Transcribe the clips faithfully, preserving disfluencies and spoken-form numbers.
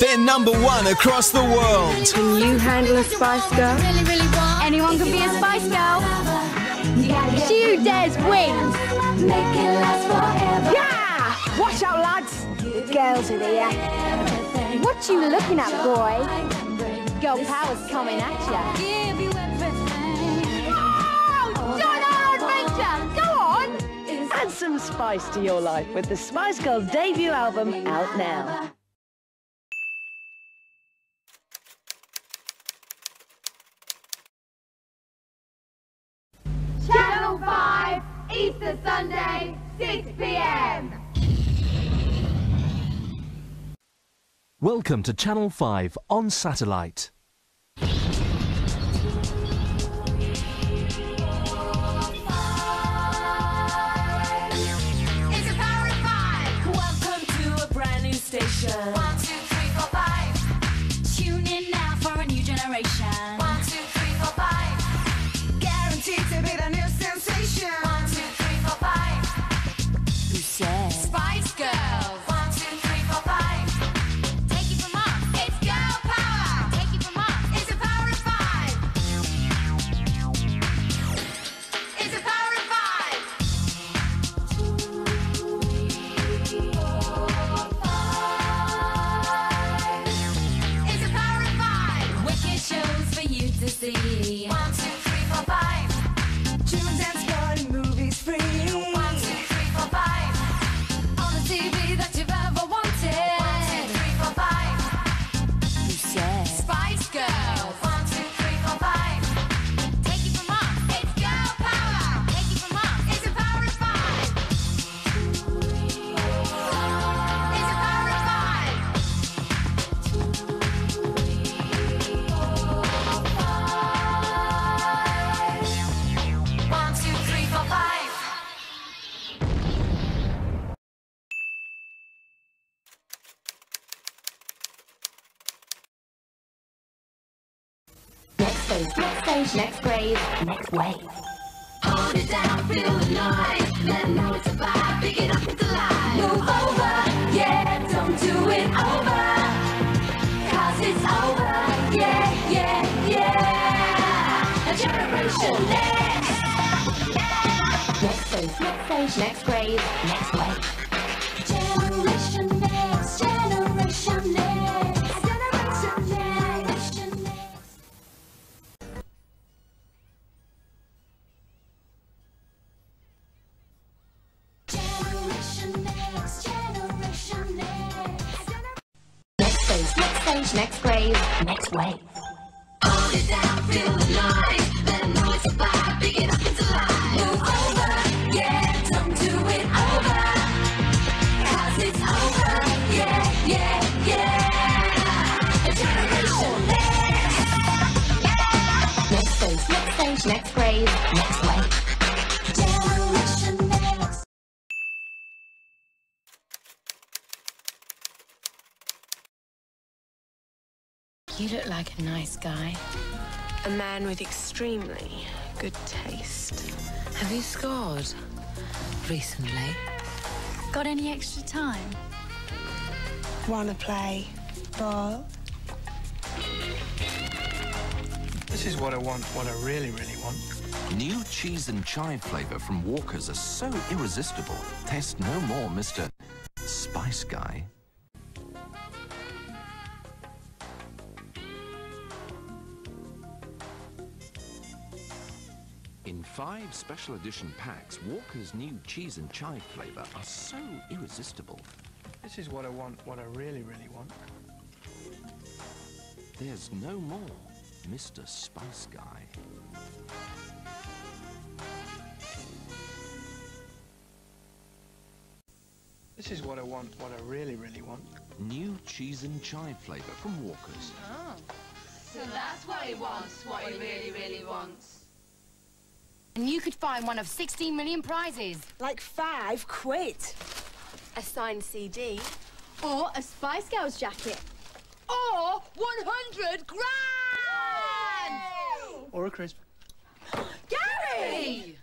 They're number one across the world. Can you handle a Spice Girl? Really, really Anyone can be a Spice Girl. She who dares wins. Make it last forever. Yeah! Watch out, lads. Girls are here. What you looking at, boy? Girl power's coming at you. Add some spice to your life with the Spice Girls' debut album out now. Channel five, Easter Sunday, six p m. Welcome to Channel five on satellite. one, two, three, four, five. Tune in now for a new generation. one, two, three, four, five. Guaranteed to be the new sensation. one, two, three, four, five. Who said? Spice Girls. one, two, three, four, five. Take it from us. It's girl power. Take it from us. It's a power of five. It's a power of five. See. One, two, three, four, five. Tunes and sporting movies free. One, two, three, four, five. On the T V that you've ever wanted. One, two, three, four, five. You said Spice Girls. One, two, three, four, five. Take it from us. It's girl power. Take it from us. It's a power of five. It's a power of five. Next stage, next grade, next wave. Hold it down, feel the noise. Let know it's a vibe, pick it up, it's alive. Move over, yeah, don't do it over. Cause it's over, yeah, yeah, yeah. A generation next. Next stage, next stage, next grade, next wave. Generation next, generation next. Next grade, next wave. Hold it down, feel the noise. Let them know it's a vibe, pick it up, it's alive. Move over, yeah, don't do it over. Cause it's over, yeah, yeah, yeah. A generation next. Next stage, next stage, next grade, next wave. You look like a nice guy. A man with extremely good taste. Have you scored recently? Got any extra time? Wanna play ball? This is what I want, what I really, really want. New cheese and chive flavor from Walker's are so irresistible. Test no more, Mister Spice Guy. In five special edition packs, Walker's new cheese and chive flavor are so irresistible. This is what I want, what I really, really want. There's no more Mister Spice Guy. This is what I want, what I really, really want. New cheese and chive flavor from Walker's. Oh. So that's what he wants, what he really, really wants. And you could find one of sixteen million prizes. Like five quid. A signed C D. Or a Spice Girls jacket. Or one hundred grand! Yay! Or a crisp. Gary!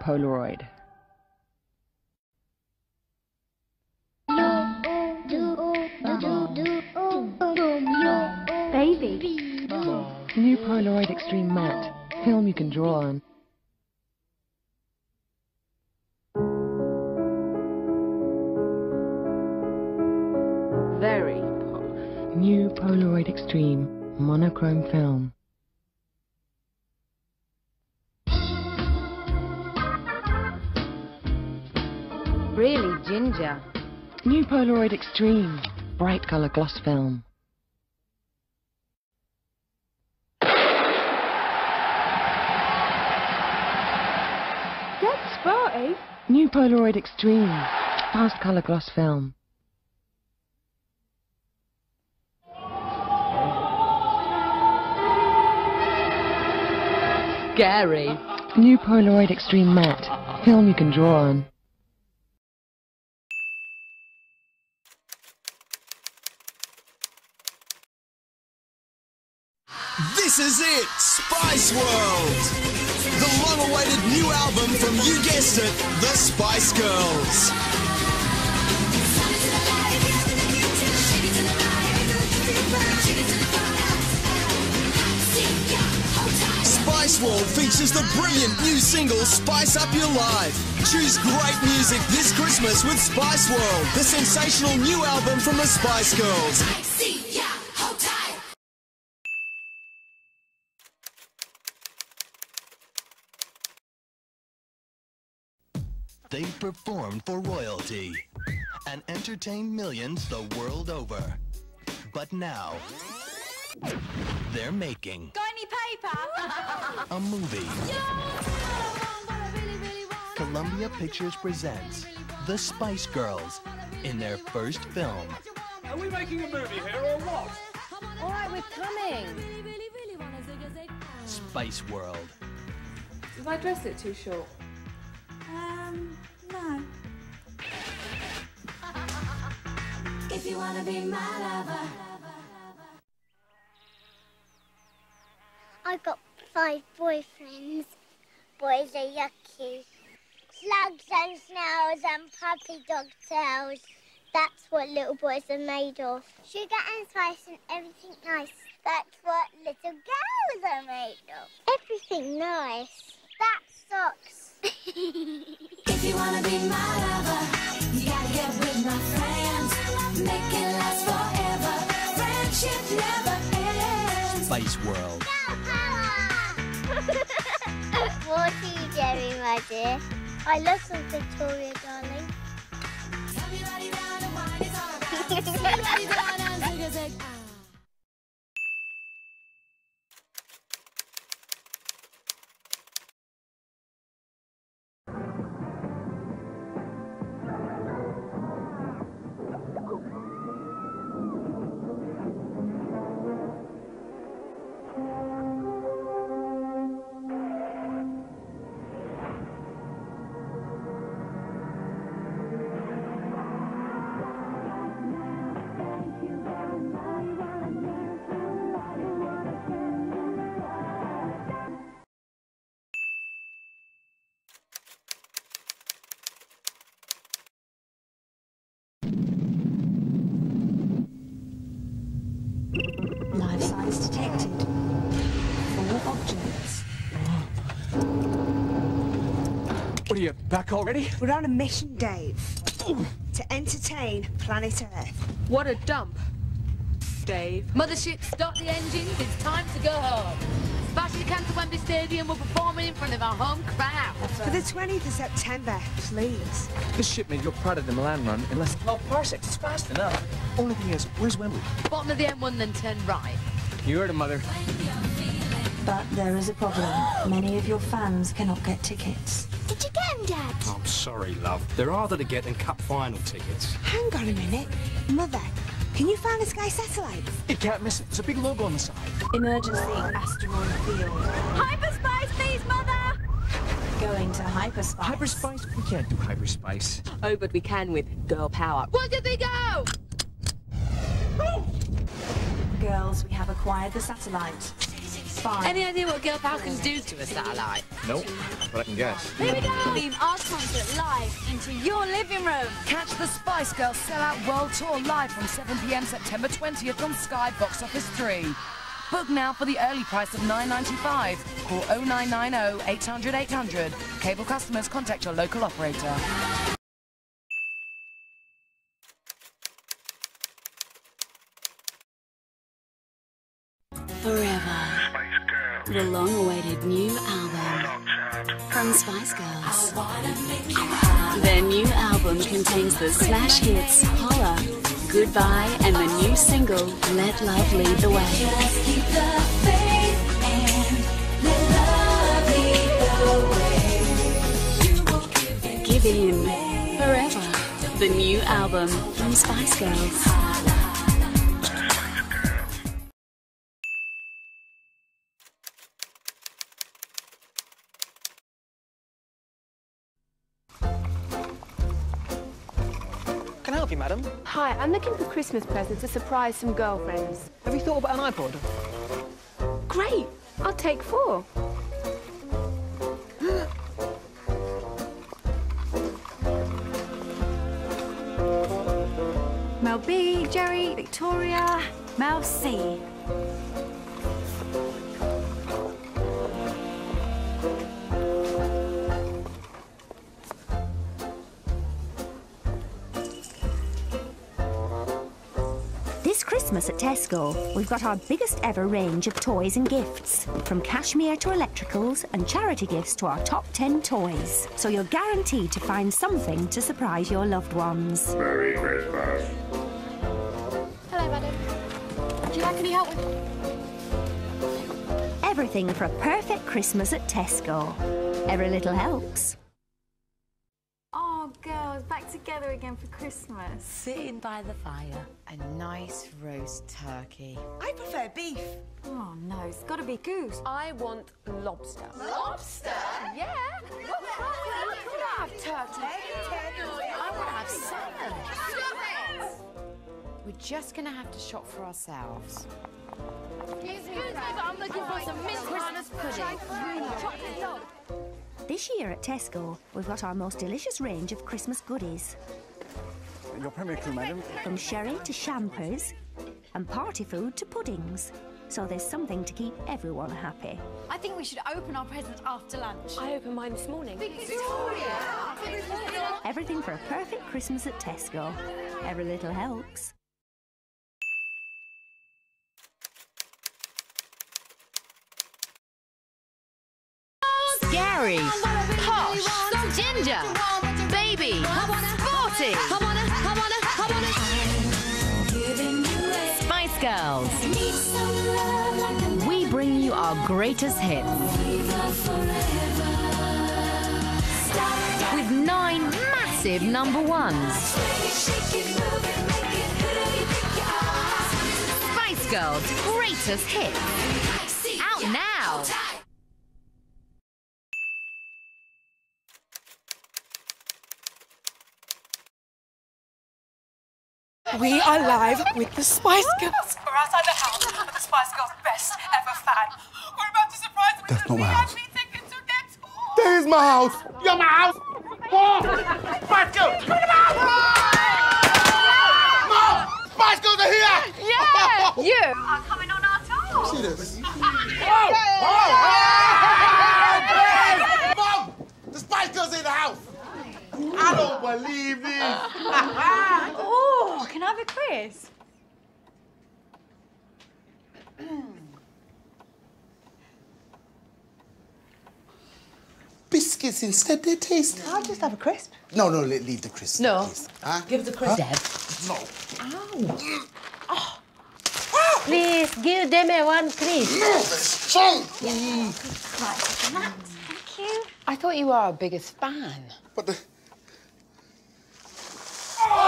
Polaroid. Baby. New Polaroid Extreme Matte. Film you can draw on. Very pol. New Polaroid Extreme Monochrome Film. Really ginger. New Polaroid Extreme Bright Color Gloss Film. Sporty. New Polaroid Extreme Fast Color Gloss Film. Scary. New Polaroid Extreme Matte. Film you can draw on. This is it! Spice World! The long-awaited new album from, you guessed it, the Spice Girls. Spice World features the brilliant new single, Spice Up Your Life. Choose great music this Christmas with Spice World, the sensational new album from the Spice Girls. They performed for royalty and entertained millions the world over. But now, they're making... Got any paper? ...a movie. Columbia Pictures presents The Spice Girls in their first film. Are we making a movie here or what? All right, we're coming. Spice World. Is my dress too short? Um, no. If you wanna be my lover. I've got five boyfriends. Boys are yucky. Slugs and snails and puppy dog tails. That's what little boys are made of. Sugar and spice and everything nice. That's what little girls are made of. Everything nice. That's socks. If you wanna be my lover, you gotta get with my friends. Make it last forever. Friendship never ends. Spice World. Girl power! What do you, Jerry, my dear? I love some Victoria, darling. Tell me what you want and why it's all about. Tell me what you want and figures it out. Life signs detected. All objects. What are you, back already? We're on a mission, Dave. Ooh. To entertain planet Earth. What a dump, Dave. Mothership, stop the engines. It's time to go home. Smash the can to Wembley Stadium. We're performing in front of our home crowd. For the twentieth of September, please. This shipment, you're proud of the Milan run, unless... twelve parsecs, it's fast enough. Only thing is, where's Wembley? Bottom of the M one, then turn right. You heard it, Mother. But there is a problem. Many of your fans cannot get tickets. Did you get them, Dad? Oh, I'm sorry, love. They're harder to get than cup final tickets. Hang on a minute. Mother, can you find the Sky satellite? You can't miss it. There's a big logo on the side. Emergency asteroid field. Hyperspace, please, Mother! Going to hyperspace. Hyperspace? We can't do hyperspace. Oh, but we can with girl power. Where did they go? Girls, we have acquired the satellite. It's fine. Any idea what girl falcons do to a satellite? Nope, but I can guess. Here we go! Beam our concert live into your living room. Catch the Spice Girls Sellout World Tour live from seven p m September twentieth on Sky Box Office three. Book now for the early price of nine ninety-five. Call oh nine nine oh, eight hundred, eight hundred. Cable customers, contact your local operator. Forever, the long-awaited new album from Spice Girls. Their new album contains the smash hits Holla, Goodbye, and the new single Let Love Lead the Way. Just keep the faith and let love lead the way. You will give in. Give in. Forever, the new album from Spice Girls. Can I help you, madam? Hi, I'm looking for Christmas presents to surprise some girlfriends. Have you thought about an iPod? Great! I'll take four. Mel B, Jerry, Victoria, Mel C. This Christmas at Tesco, we've got our biggest ever range of toys and gifts, from cashmere to electricals and charity gifts to our top ten toys. So you're guaranteed to find something to surprise your loved ones. Merry Christmas. Hello, madam. Would you like any help with... Everything for a perfect Christmas at Tesco. Every little helps. Girls, back together again for Christmas. Sitting by the fire. A nice roast turkey. I prefer beef. Oh, no, it's got to be goose. I want lobster. Lobster? Yeah. What? I want to have turkey. I want to have salmon. We're just going to have to shop for ourselves. Excuse me, but I'm looking for some mint Christmas pudding. Chocolate dog. This year at Tesco, we've got our most delicious range of Christmas goodies. Your premier crew, madam. From sherry to champers, and party food to puddings. So there's something to keep everyone happy. I think we should open our presents after lunch. I opened mine this morning. Victoria! Everything for a perfect Christmas at Tesco. Every little helps. Gary, Posh, Ginger, Baby, Sporty, Spice Girls. We bring you our greatest hits. With nine massive number ones. Spice Girls' greatest hits. Out now. We are live with the Spice Girls. We're outside the house of the Spice Girls' best ever fan. We're about to surprise them with the V I P tickets to get all. This is my house. You're my house. Oh, Spice Girls. Bring them out. Mom, Spice Girls are here. Yeah. You are coming on our tour. See this? Whoa. Whoa. Mom, the Spice Girls are in the house. I don't believe this. Oh, can I have a quiz? Biscuits instead, they taste. I'll just have a crisp. No, no, leave the crisp. No. Crisp. Huh? Give the crisp. Huh? No. Ow. Oh. Oh. Please give them a one crisp. No, they're strong. Yeah. Mm. Right, thank you. I thought you were our biggest fan. But the... Oh!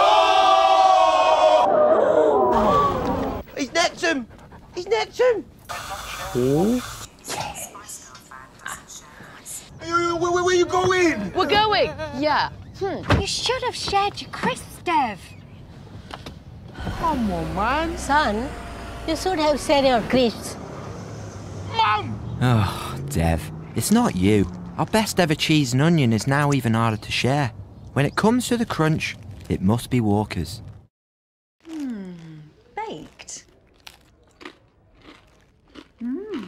He's necked him! He's necked him! Oh. Yes. Where, where, where are you going? We're going! Yeah. Hmm. You should have shared your crisps, Dev. Come on, man. Son, you should have shared your crisps. Mom! on! Oh, Dev, it's not you. Our best ever cheese and onion is now even harder to share. When it comes to the crunch, it must be Walker's. Hmm, baked. Hmm.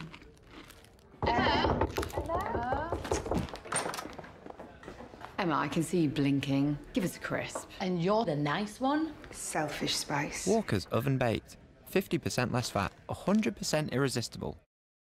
Hello. Hello. Emma, I can see you blinking. Give us a crisp. And you're the nice one? Selfish Spice. Walker's oven baked. fifty percent less fat, one hundred percent irresistible.